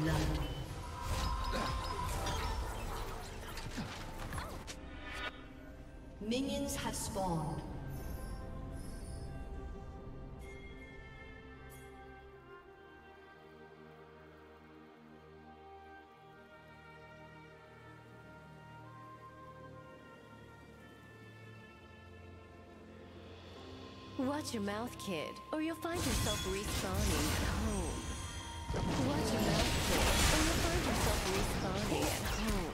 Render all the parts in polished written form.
blood. Minions have spawned. Watch your mouth, kid, or you'll find yourself respawning at home. Watch your mouth, kid, or you'll find yourself respawning at home.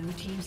Blue team's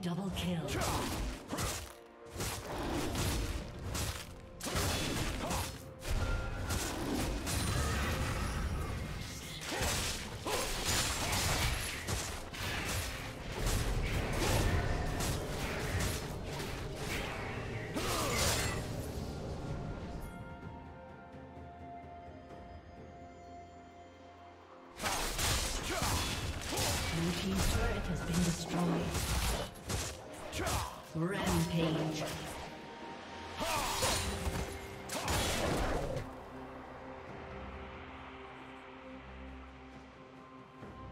Double kill. Blue team's turret has been destroyed. Rampage.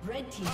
Red team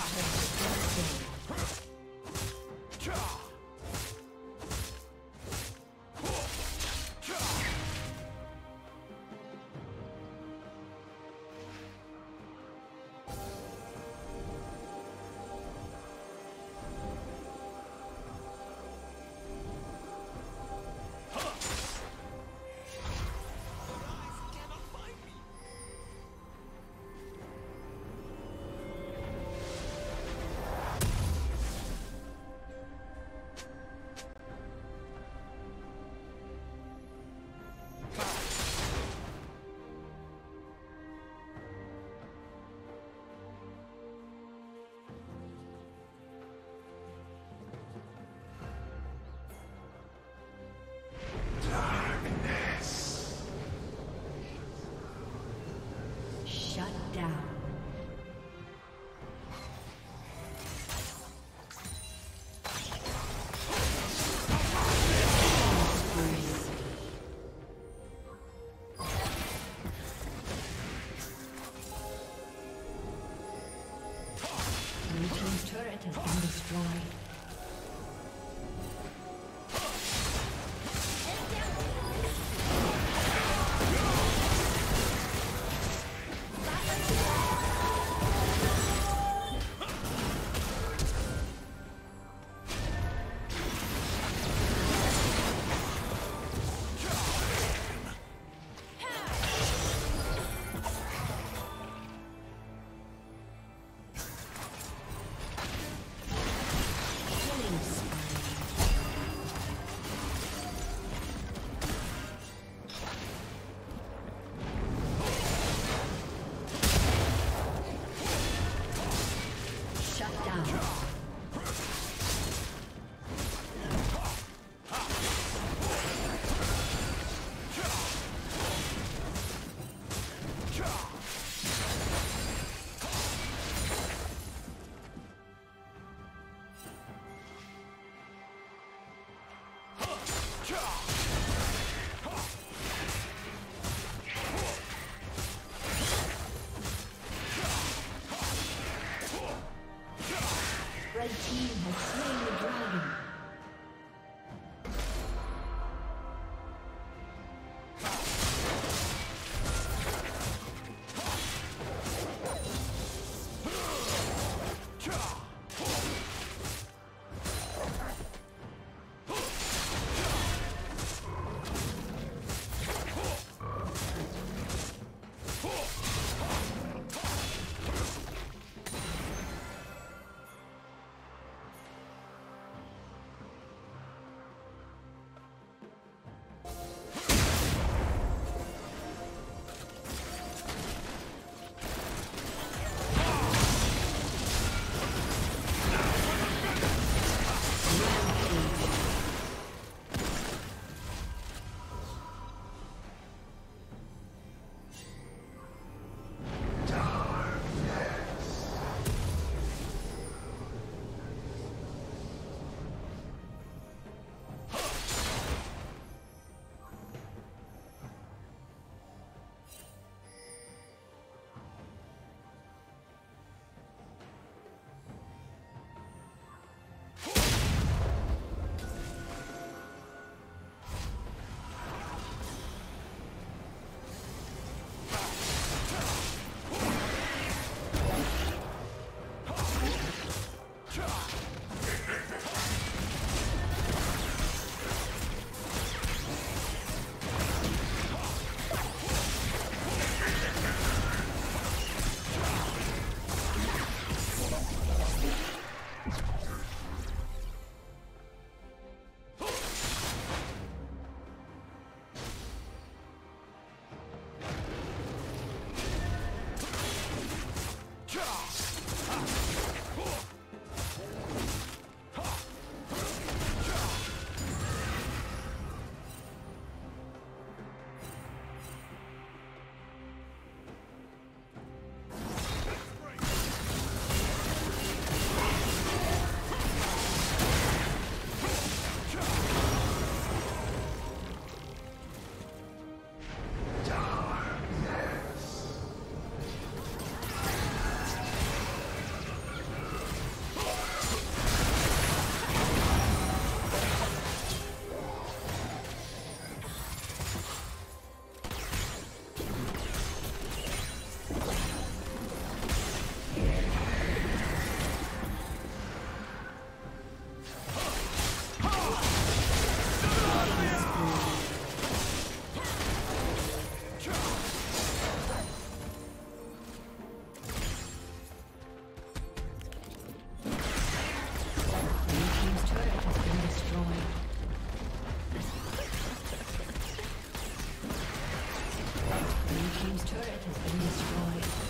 team's turret has been destroyed.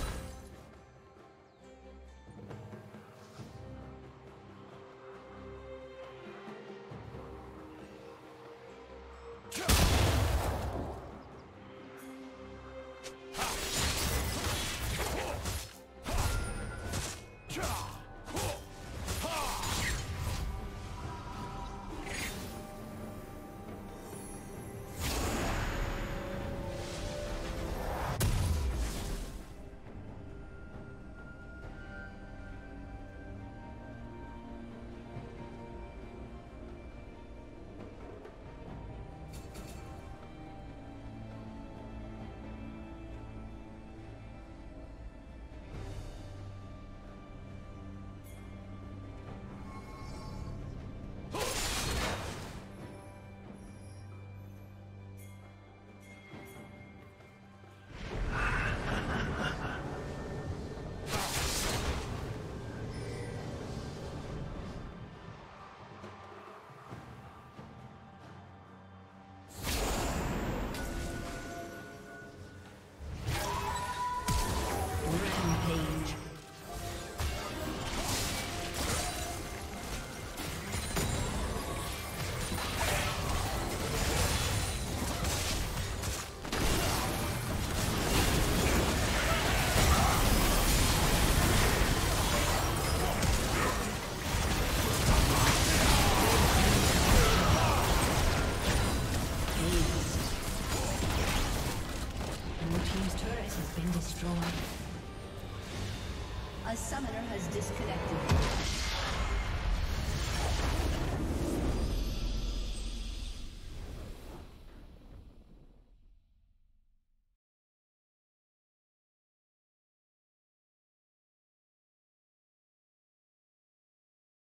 Has disconnected.